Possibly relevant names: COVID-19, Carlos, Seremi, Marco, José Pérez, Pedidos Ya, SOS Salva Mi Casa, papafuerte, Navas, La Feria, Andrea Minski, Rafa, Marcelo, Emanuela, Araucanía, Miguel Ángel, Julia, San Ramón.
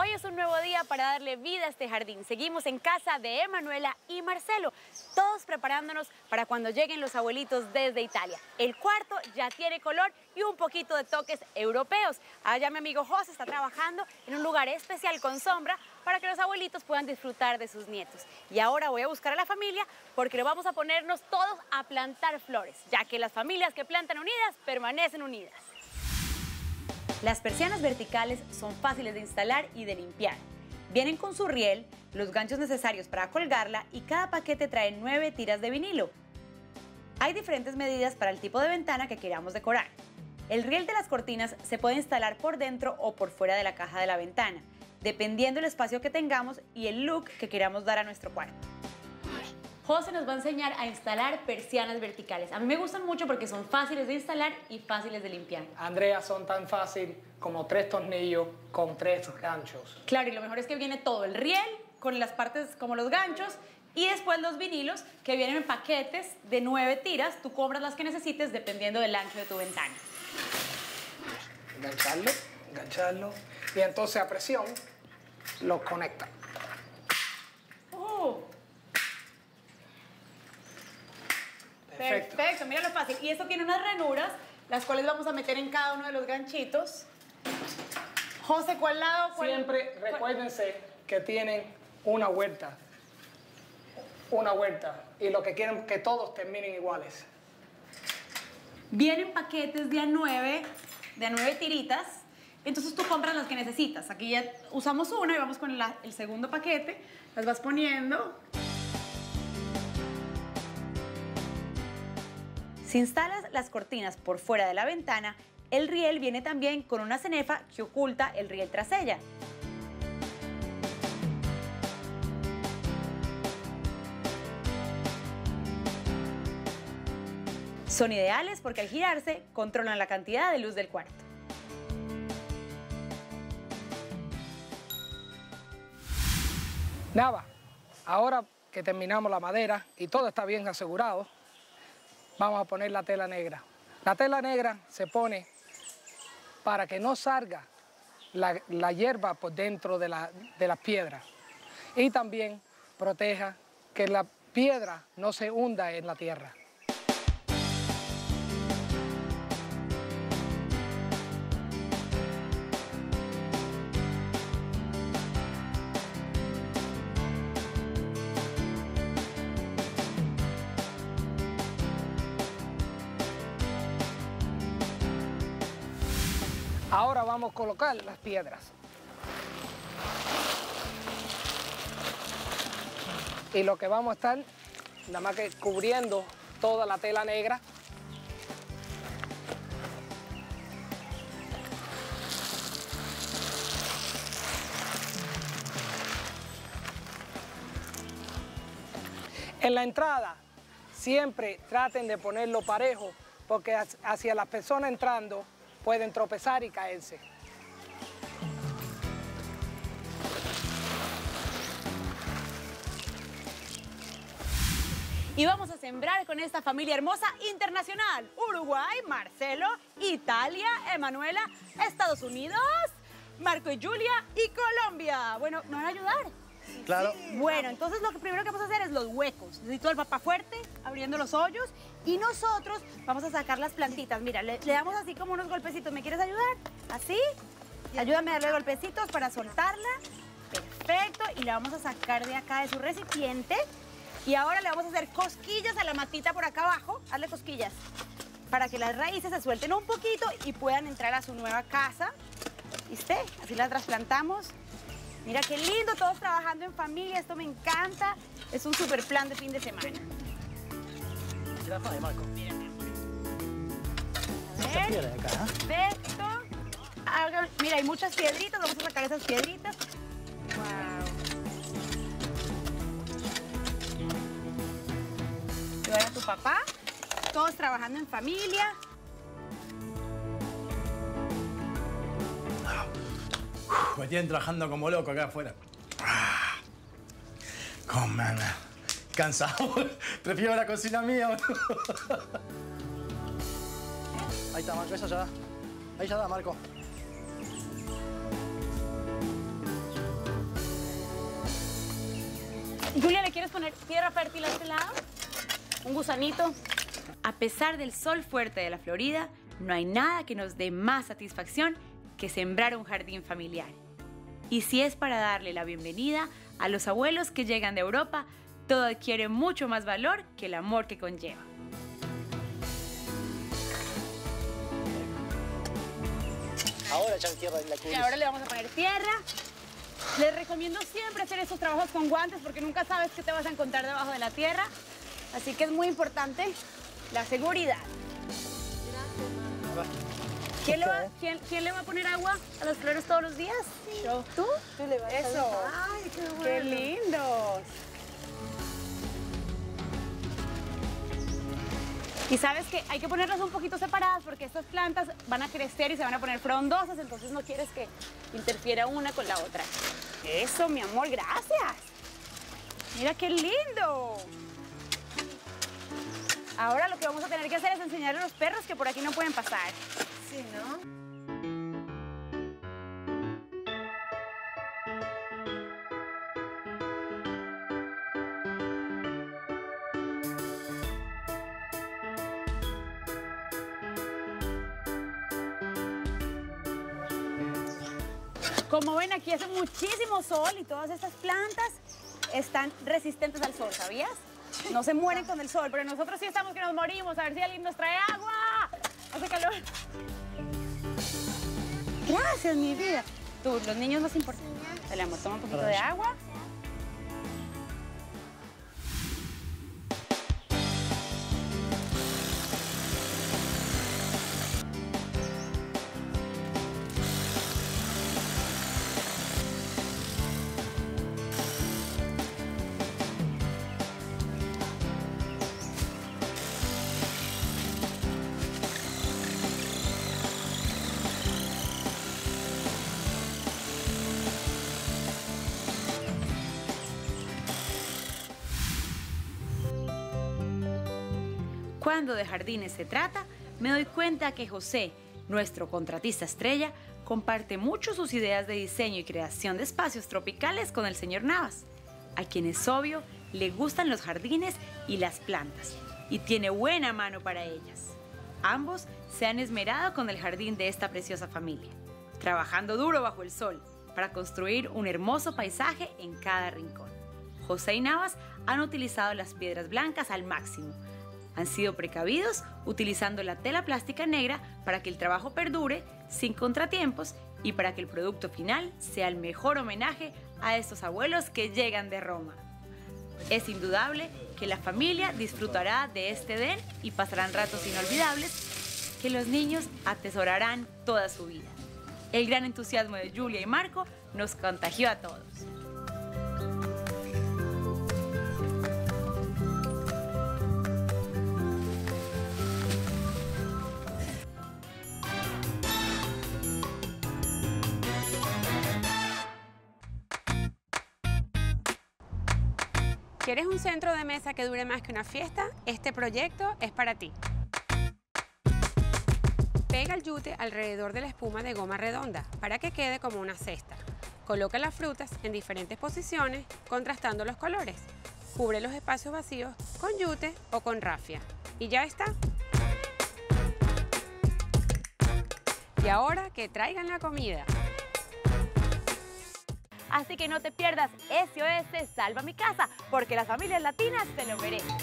Hoy es un nuevo día para darle vida a este jardín. Seguimos en casa de Emanuela y Marcelo, todos preparándonos para cuando lleguen los abuelitos desde Italia. El cuarto ya tiene color y un poquito de toques europeos. Allá mi amigo José está trabajando en un lugar especial con sombra para que los abuelitos puedan disfrutar de sus nietos. Y ahora voy a buscar a la familia porque vamos a ponernos todos a plantar flores, ya que las familias que plantan unidas permanecen unidas. Las persianas verticales son fáciles de instalar y de limpiar. Vienen con su riel, los ganchos necesarios para colgarla y cada paquete trae 9 tiras de vinilo. Hay diferentes medidas para el tipo de ventana que queramos decorar. El riel de las cortinas se puede instalar por dentro o por fuera de la caja de la ventana, dependiendo del espacio que tengamos y el look que queramos dar a nuestro cuarto. José nos va a enseñar a instalar persianas verticales. A mí me gustan mucho porque son fáciles de instalar y fáciles de limpiar. Andrea, son tan fácil como 3 tornillos con 3 ganchos. Claro, y lo mejor es que viene todo el riel con las partes como los ganchos y después los vinilos que vienen en paquetes de 9 tiras. Tú compras las que necesites dependiendo del ancho de tu ventana. Engancharlo y entonces a presión los conecta. Perfecto, mira lo fácil. Y esto tiene unas ranuras, las cuales vamos a meter en cada uno de los ganchitos. José, ¿cuál lado? Siempre recuérdense que tienen una vuelta. Y lo que quieren que todos terminen iguales. Vienen paquetes de A9, de A9 tiritas. Entonces tú compras las que necesitas. Aquí ya usamos una y vamos con el segundo paquete. Las vas poniendo. Si instalas las cortinas por fuera de la ventana, el riel viene también con una cenefa que oculta el riel tras ella. Son ideales porque al girarse controlan la cantidad de luz del cuarto. Nava, ahora que terminamos la madera y todo está bien asegurado, vamos a poner la tela negra. La tela negra se pone para que no salga la hierba por dentro de las piedras y también proteja que la piedra no se hunda en la tierra. Ahora vamos a colocar las piedras. Y lo que vamos a estar, nada más que cubriendo toda la tela negra. En la entrada, siempre traten de ponerlo parejo, porque hacia las personas entrando, pueden tropezar y caerse. Y vamos a sembrar con esta familia hermosa internacional. Uruguay, Marcelo, Italia, Emanuela, Estados Unidos, Marco y Julia y Colombia. Bueno, ¿nos van a ayudar? Claro. Bueno, entonces lo primero que vamos a hacer es los huecos. Necesito el papafuerte, abriendo los hoyos, y nosotros vamos a sacar las plantitas. Mira, le damos así como unos golpecitos. ¿Me quieres ayudar? Así. Ayúdame a darle golpecitos para soltarla. Perfecto. Y la vamos a sacar de acá de su recipiente. Y ahora le vamos a hacer cosquillas a la matita por acá abajo. Hazle cosquillas para que las raíces se suelten un poquito y puedan entrar a su nueva casa. ¿Viste? Así las trasplantamos. Mira qué lindo, todos trabajando en familia, esto me encanta. Es un super plan de fin de semana. Rafa de Marco. A ver, perfecto. Mira, hay muchas piedritas, vamos a sacar esas piedritas. Wow. Y ahora tu papá, todos trabajando en familia. Pues tienen trabajando como loco acá afuera. Como cansado. Prefiero la cocina mía. Ahí está, Marco. Eso ya da. Ahí ya da, Marco. Julia, ¿le quieres poner tierra fértil a este lado? ¿Un gusanito? A pesar del sol fuerte de la Florida, no hay nada que nos dé más satisfacción que sembrar un jardín familiar. Y si es para darle la bienvenida a los abuelos que llegan de Europa, todo adquiere mucho más valor que el amor que conlleva. Ahora echar tierra en la cubierta. Y ahora le vamos a poner tierra. Les recomiendo siempre hacer estos trabajos con guantes porque nunca sabes qué te vas a encontrar debajo de la tierra. Así que es muy importante la seguridad. ¿Quién le va a poner agua a los floreros todos los días? Sí. Yo. ¿Tú? Tú le vas. Eso. A... ¡Ay, qué bueno! ¡Qué lindos! Y sabes que hay que ponerlas un poquito separadas porque estas plantas van a crecer y se van a poner frondosas, entonces no quieres que interfiera una con la otra. Eso, mi amor, gracias. Mira qué lindo. Ahora lo que vamos a tener que hacer es enseñarle a los perros que por aquí no pueden pasar. Sí, ¿no? Como ven, aquí hace muchísimo sol y todas estas plantas están resistentes al sol, ¿sabías? No se mueren con el sol, pero nosotros sí estamos que nos morimos. A ver si alguien nos trae agua. Hace calor. Gracias, mi vida. Tú, los niños nos importan. Dale, amor, toma un poquito de agua. Cuando de jardines se trata, me doy cuenta que José, nuestro contratista estrella, comparte mucho sus ideas de diseño y creación de espacios tropicales con el señor Navas, a quien es obvio le gustan los jardines y las plantas, y tiene buena mano para ellas. Ambos se han esmerado con el jardín de esta preciosa familia, trabajando duro bajo el sol para construir un hermoso paisaje en cada rincón. José y Navas han utilizado las piedras blancas al máximo. Han sido precavidos utilizando la tela plástica negra para que el trabajo perdure sin contratiempos y para que el producto final sea el mejor homenaje a estos abuelos que llegan de Roma. Es indudable que la familia disfrutará de este edén y pasarán ratos inolvidables que los niños atesorarán toda su vida. El gran entusiasmo de Julia y Marco nos contagió a todos. ¿Quieres un centro de mesa que dure más que una fiesta? Este proyecto es para ti. Pega el yute alrededor de la espuma de goma redonda para que quede como una cesta. Coloca las frutas en diferentes posiciones, contrastando los colores. Cubre los espacios vacíos con yute o con rafia. Y ya está. Y ahora que traigan la comida. Así que no te pierdas SOS Salva Mi Casa, porque las familias latinas te lo merecen.